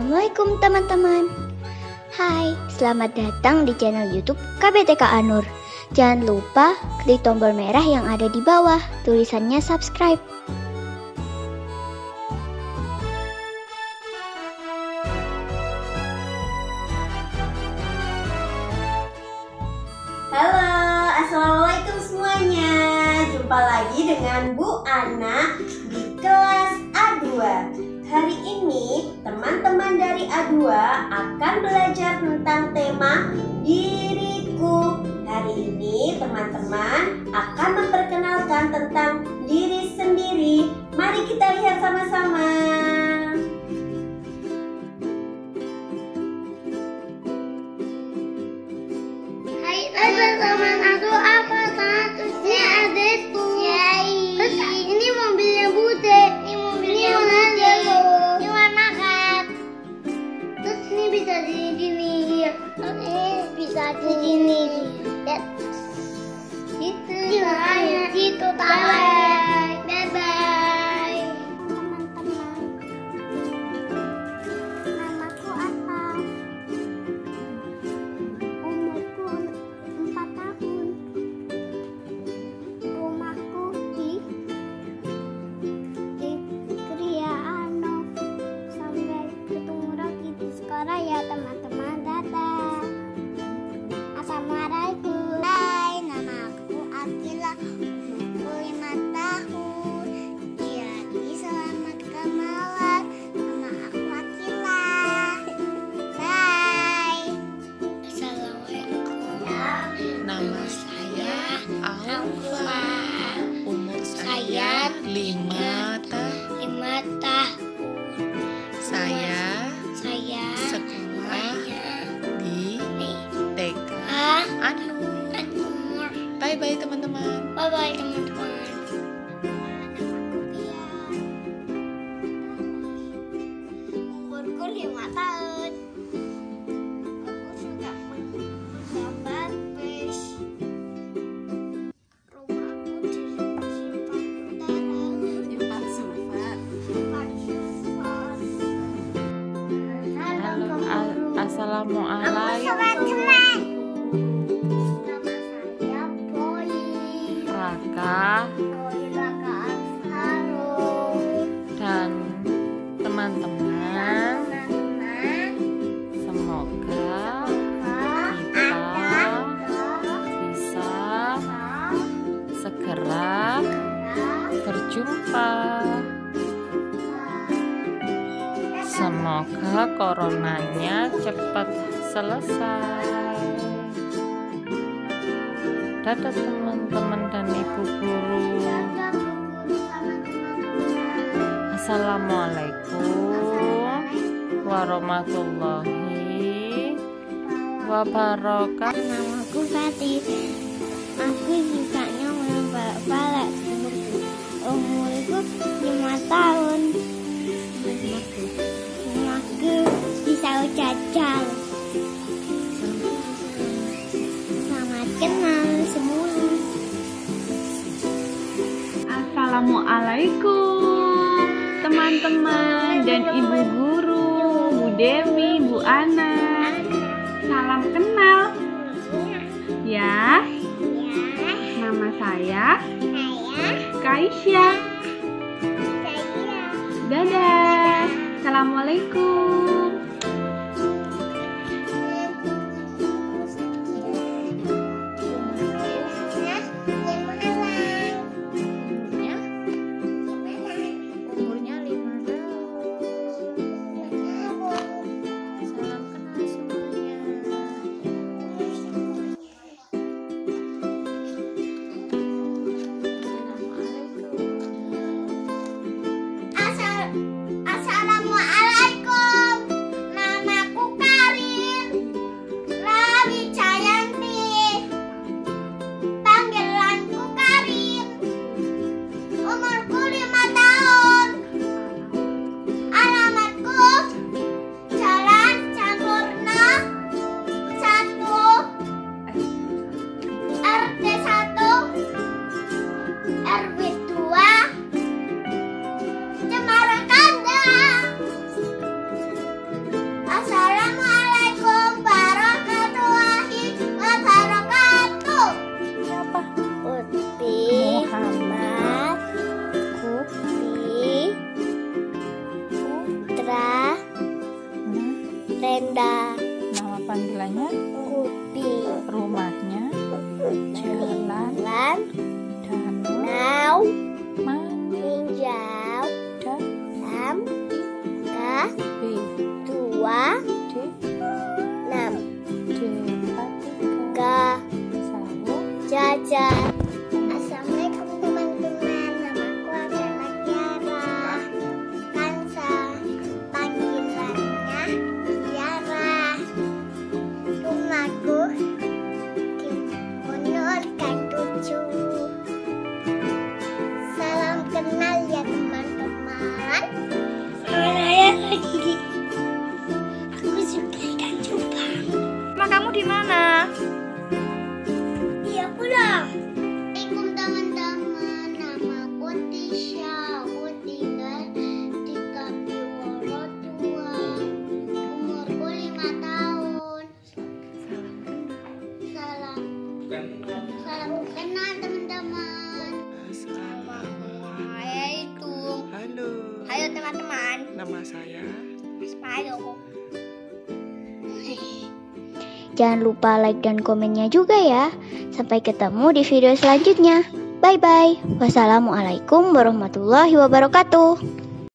Assalamualaikum teman-teman. Hai, selamat datang di channel YouTube KBTK Anur. Jangan lupa klik tombol merah yang ada di bawah tulisannya subscribe. Halo, Assalamualaikum semuanya. Jumpa lagi dengan Bu Ana di kelas A2. Hari ini teman-teman dari A2 akan belajar tentang tema diriku. Hari ini teman-teman akan memperkenalkan tentang diri sendiri. Mari kita lihat sama-sama. Hai teman-teman A2, apa statusnya adekku? Terus ini mobilnya Bude. Ini bisa di sini. Lihat. Itu tangannya. Itu tangan. Bye bye. Teman-teman, namaku apa? Umurku 4 tahun. Rumahku di Kriano. Sampai ketemu lagi di sekolah ya teman-teman. Dadah. Assalamualaikum. Hai, nama aku Akila, umurku 5 tahun. Jadi selamat kemalam, nama aku Akila. Bye. Assalamualaikum. Nama saya Alfa. Umur saya 5 tahun. Saya sekolah di TK. Bye-bye teman-teman. Bye-bye teman-teman. Umurku 5 tahun. Aku suka menggambar fish. Rumahku di Simpang Utara. Assalamualaikum. Boy Raka dan teman-teman, semoga kita bisa segera berjumpa. Semoga coronanya cepat selesai. Dadah teman-teman dan ibu guru. Assalamualaikum warahmatullahi wabarakatuh. Namaku Fatih. Aku sukanya main balap-balap. Umurku 5 tahun. Aku bisa jajan. Kenal semua. Assalamualaikum teman-teman dan ibu guru, Bu Demi, Bu Ana. Salam kenal. Ya. Nama saya Kaisya. Dadah. Assalamualaikum. Assalamualaikum. legenda. Nama panggilannya Kupi. Rumahnya jalan danau meninjau dalam K2 6 3 jajan. Assalamualaikum teman-teman, namaku adalah Kiara. Kansa, panggilannya Kiara. Rumahku di Bunur Gang 7. Salam kenal ya teman-teman. Saya lagi. Aku suka ikan cupang. Mama kamu di mana? Assalamualaikum teman-teman, namaku Tisha, aku tinggal di Kapiworo 2, umurku 5 tahun. Salam kenal teman-teman. Saya itu. Halo. Halo teman-teman. Nama saya Ismail. Jangan lupa like dan komennya juga ya. Sampai ketemu di video selanjutnya. Bye-bye. Wassalamualaikum warahmatullahi wabarakatuh.